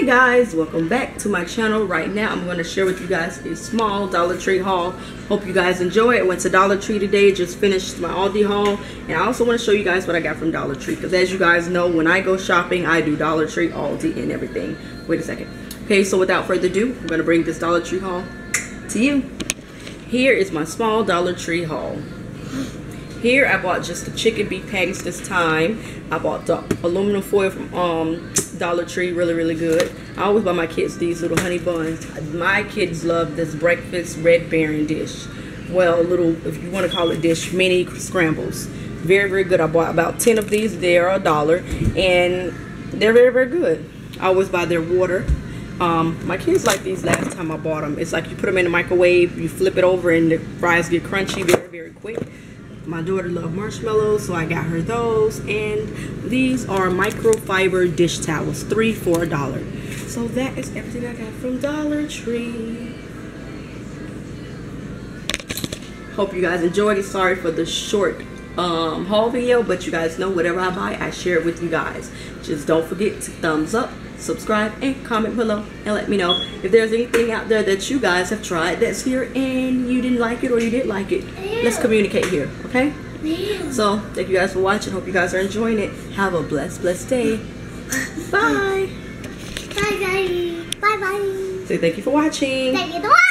Hey guys, welcome back to my channel. Right now I'm going to share with you guys a small Dollar Tree haul. Hope you guys enjoy it. I went to Dollar Tree today, just finished my Aldi haul, and I also want to show you guys what I got from Dollar Tree, because as you guys know, when I go shopping I do Dollar Tree, Aldi, and everything. Wait a second. Okay, so without further ado, I'm going to bring this Dollar Tree haul to you. Here is my small Dollar Tree haul. Here I bought just the chicken beef patties this time. I bought the aluminum foil from Dollar Tree, really good. I always buy my kids these little honey buns. My kids love this breakfast Red Baron dish. Well, little, if you want to call it dish, mini scrambles. Very good. I bought about 10 of these. They are $1 and they're very good. I always buy their water. My kids like these last time I bought them. It's like you put them in the microwave, you flip it over and the fries get crunchy very quick. My daughter loves marshmallows, so I got her those. And these are microfiber dish towels, three for $1. So that is everything I got from Dollar Tree. Hope you guys enjoyed it. Sorry for the short haul video, but you guys know whatever I buy, I share it with you guys. Just don't forget to thumbs up, subscribe, and comment below, and let me know if there's anything out there that you guys have tried that's here and you didn't like it or you did like it. Ew. Let's communicate here, okay? Ew. So thank you guys for watching. Hope you guys are enjoying it. Have a blessed day. Bye. Bye guys. Bye bye. Say thank you for watching. Thank you.